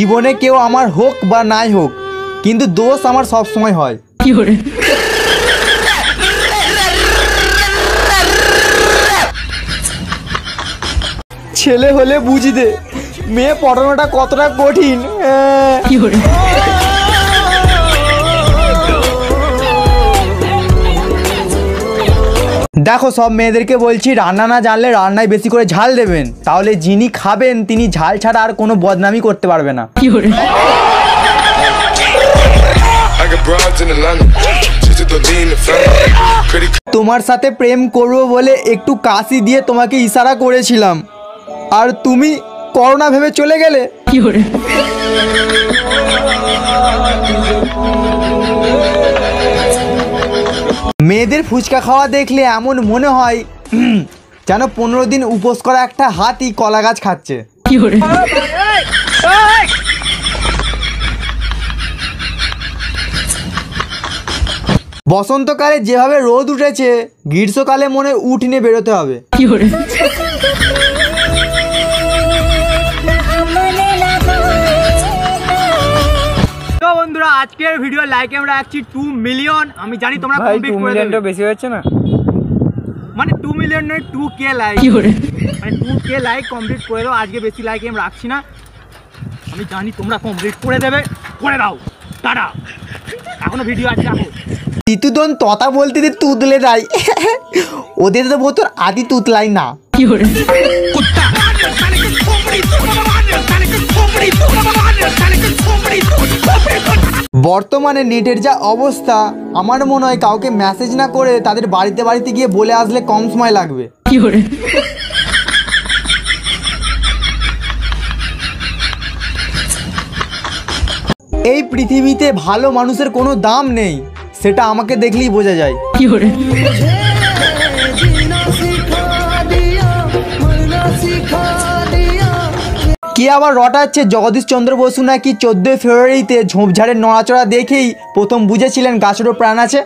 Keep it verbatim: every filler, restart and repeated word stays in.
जीवने क्यों आमार होक बा नाई होक किन्तु दोष आमार सब समय हय। छेले होले बुझी दे मेये पढ़ानोटा कतटा कठिन। देखो सब मेয়েদেরকে বলছি রান্না না জানলে রান্নায় বেশি করে ঝাল দেবেন, তাহলে যিনি খাবেন তিনি ঝাল ছাড়া আর কোনো বদনামি করতে পারবে না। তোমার সাথে প্রেম করব বলে একটু কাশি দিয়ে তোমাকে ইশারা করেছিলাম আর তুমি করোনা ভেবে চলে গেলে। मेरे फुचका खावा देखले एमन मन है जान पंद्रह दिन उपवास करा एक हाथी कला गाछ खाच्चे। बसंतकाले जेभावे रोद उठेছে ग्रीष्मकाले मने उठने बेरोते हबे। বন্ধুরা আজকের ভিডিও লাইক আমরা রাখছি টু মিলিয়ন। আমি জানি তোমরা কমপ্লিট করে দেবে। টু মিলিয়ন বেশি হচ্ছে না, মানে টু মিলিয়ন না টু কে লাইক, মানে টু কে লাইক কমপ্লিট করে দাও। আজকে বেশি লাইক আমরা রাখছি না, আমি জানি তোমরা কমপ্লিট করে দেবে, করে দাও। টাটা, এখনো ভিডিও আছে। দেখো তিতুদন তোতা বলতে দি তুদলে যায়, ওদের তো বহুত আদি তুতলাই না। কি হরে কুত্তা কানে কোপড়ি তোমরা মানে কানে কোপড়ি তোমরা মানে কানে কোপড়ি তোমরা। বর্তমানে নেটের যা অবস্থা আমার মনে হয় কাউকে মেসেজ না করে তাদের বাড়িতে বাড়িতে গিয়ে বলে আসলে কম সময় লাগবে। এই পৃথিবীতে ভালো মানুষের কোনো দাম নেই, সেটা আমাকে দেখলেই বোঝা যায়। কে আবার রটাচ্ছে জগদীশ চন্দ্র বসু নাকি চোদ্দই ফেব্রুয়ারিতে ঝোপঝাড়ের নড়াচড়া দেখেই প্রথম বুঝেছিলেন গাছেরও প্রাণ আছে।